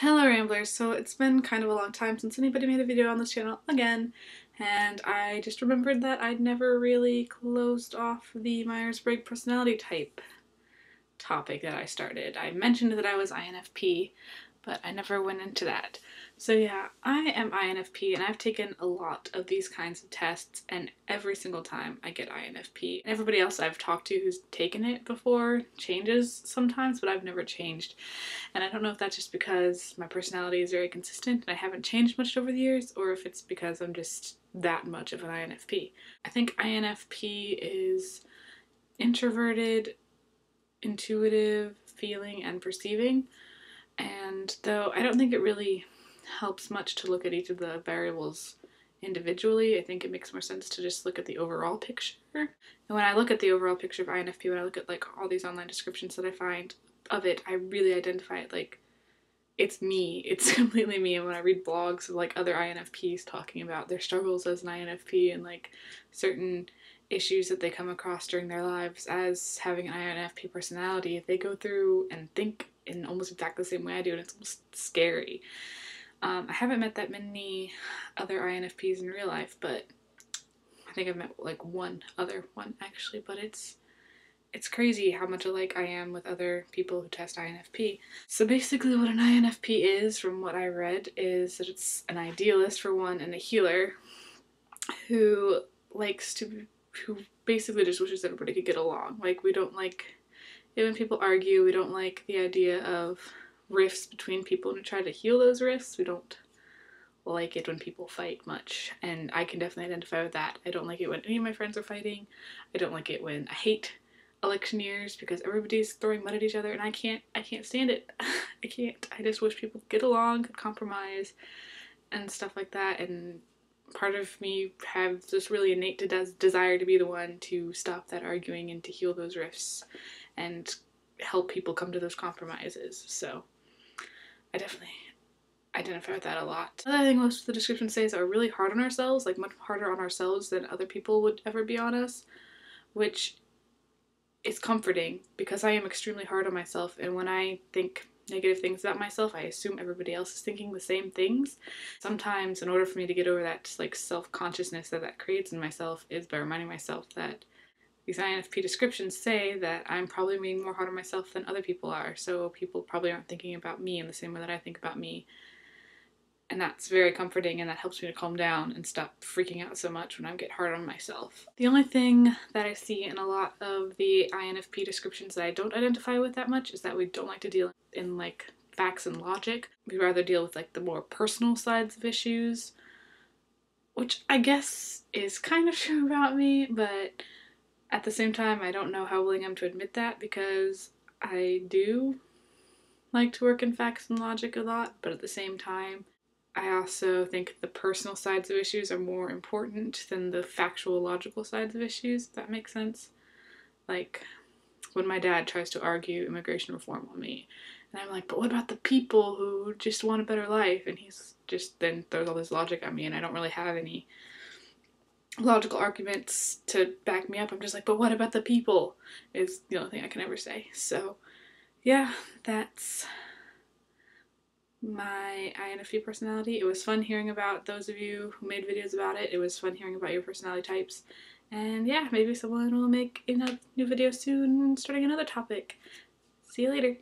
Hello Ramblers, so it's been kind of a long time since anybody made a video on this channel again, and I just remembered that I'd never really closed off the Myers-Briggs personality type topic that I started. I mentioned that I was INFP, but I never went into that. So yeah, I am INFP and I've taken a lot of these kinds of tests and every single time I get INFP. Everybody else I've talked to who's taken it before changes sometimes, but I've never changed. And I don't know if that's just because my personality is very consistent and I haven't changed much over the years, or if it's because I'm just that much of an INFP. I think INFP is introverted, intuitive, feeling, and perceiving. And though I don't think it really helps much to look at each of the variables individually, I think it makes more sense to just look at the overall picture. And when I look at the overall picture of INFP, when I look at like all these online descriptions that I find of it, I really identify it like it's me. It's completely me. And when I read blogs of like other INFPs talking about their struggles as an INFP and like certain issues that they come across during their lives as having an INFP personality, they go through and think in almost exactly the same way I do, and it's almost scary. I haven't met that many other INFPs in real life, but I think I've met like one actually, but it's crazy how much alike I am with other people who test INFP. So basically what an INFP is, from what I read, is that it's an idealist for one and a healer who basically just wishes everybody could get along. Like, we don't like it when people argue, we don't like the idea of rifts between people and we try to heal those rifts. We don't like it when people fight much, and I can definitely identify with that. I don't like it when any of my friends are fighting. I don't like it when I hate election years because everybody's throwing mud at each other, and I can't stand it. I just wish people could get along, could compromise and stuff like that, and part of me have this really innate desire to be the one to stop that arguing and to heal those rifts and help people come to those compromises. So I definitely identify with that a lot. Another thing most of the descriptions say is that we're really hard on ourselves, like much harder on ourselves than other people would ever be on us, which is comforting because I am extremely hard on myself, and when I think negative things about myself, I assume everybody else is thinking the same things. Sometimes in order for me to get over that like self-consciousness that creates in myself is by reminding myself that these INFP descriptions say that I'm probably being more hard on myself than other people are, so people probably aren't thinking about me in the same way that I think about me. And that's very comforting, and that helps me to calm down and stop freaking out so much when I get hard on myself. The only thing that I see in a lot of the INFP descriptions that I don't identify with that much is that we don't like to deal in like facts and logic. We'd rather deal with like the more personal sides of issues, which I guess is kind of true about me, but at the same time I don't know how willing I'm to admit that, because I do like to work in facts and logic a lot, but at the same time I also think the personal sides of issues are more important than the factual, logical sides of issues, if that makes sense. Like, when my dad tries to argue immigration reform on me, and I'm like, but what about the people who just want a better life? And he's just then throws all this logic at me, and I don't really have any logical arguments to back me up. I'm just like, but what about the people? Is the only thing I can ever say. So, yeah, that's my INFP personality. It was fun hearing about those of you who made videos about it. It was fun hearing about your personality types. And yeah, maybe someone will make a new video soon starting another topic. See you later.